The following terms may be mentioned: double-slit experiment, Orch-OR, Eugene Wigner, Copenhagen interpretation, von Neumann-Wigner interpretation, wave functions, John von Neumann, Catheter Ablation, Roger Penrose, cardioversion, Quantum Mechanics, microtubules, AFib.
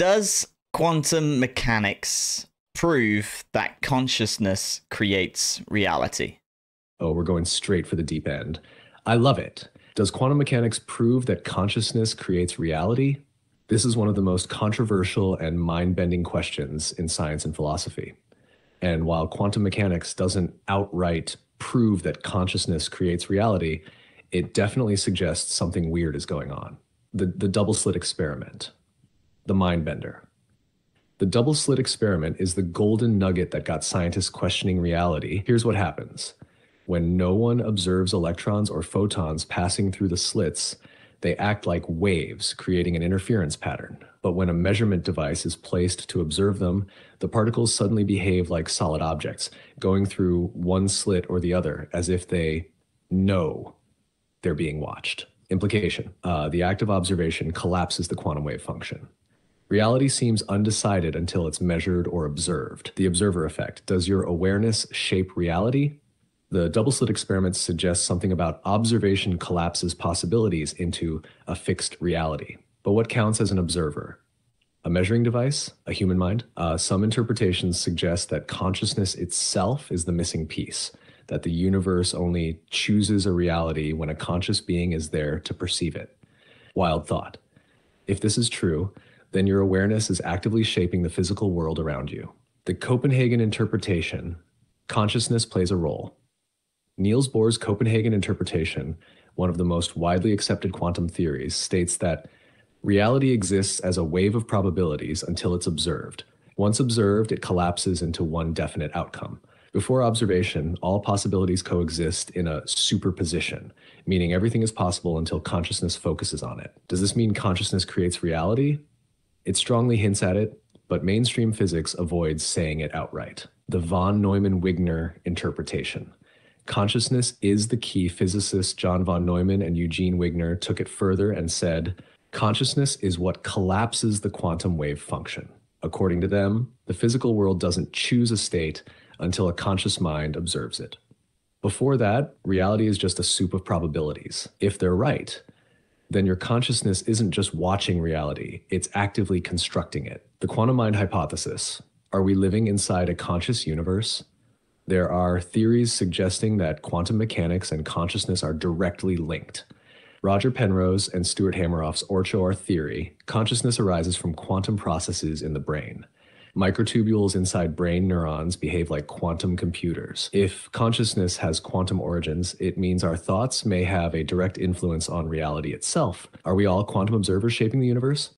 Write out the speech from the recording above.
Does quantum mechanics prove that consciousness creates reality? Oh, we're going straight for the deep end. I love it. Does quantum mechanics prove that consciousness creates reality? This is one of the most controversial and mind-bending questions in science and philosophy. And while quantum mechanics doesn't outright prove that consciousness creates reality, it definitely suggests something weird is going on. The double-slit experiment, the mind bender. The double-slit experiment is the golden nugget that got scientists questioning reality. Here's what happens. When no one observes electrons or photons passing through the slits, they act like waves, creating an interference pattern. But when a measurement device is placed to observe them, the particles suddenly behave like solid objects, going through one slit or the other, as if they know they're being watched. Implication: the act of observation collapses the quantum wave function. Reality seems undecided until it's measured or observed. The observer effect. Does your awareness shape reality? The double-slit experiment suggests something about observation collapses possibilities into a fixed reality. But what counts as an observer? A measuring device? A human mind? Some interpretations suggest that consciousness itself is the missing piece, that the universe only chooses a reality when a conscious being is there to perceive it. Wild thought. If this is true, then your awareness is actively shaping the physical world around you. The Copenhagen interpretation, consciousness plays a role. Niels Bohr's Copenhagen interpretation, one of the most widely accepted quantum theories, states that reality exists as a wave of probabilities until it's observed. Once observed, it collapses into one definite outcome. Before observation, all possibilities coexist in a superposition, meaning everything is possible until consciousness focuses on it. Does this mean consciousness creates reality? It strongly hints at it, but mainstream physics avoids saying it outright. The von Neumann-Wigner interpretation. Consciousness is the key. Physicists John von Neumann and Eugene Wigner took it further and said, consciousness is what collapses the quantum wave function. According to them, the physical world doesn't choose a state until a conscious mind observes it. Before that, reality is just a soup of probabilities. If they're right, then your consciousness isn't just watching reality, it's actively constructing it. The quantum mind hypothesis. Are we living inside a conscious universe? There are theories suggesting that quantum mechanics and consciousness are directly linked. Roger Penrose and Stuart Hameroff's Orch-OR theory, consciousness arises from quantum processes in the brain. Microtubules inside brain neurons behave like quantum computers. If consciousness has quantum origins, it means our thoughts may have a direct influence on reality itself. Are we all quantum observers shaping the universe?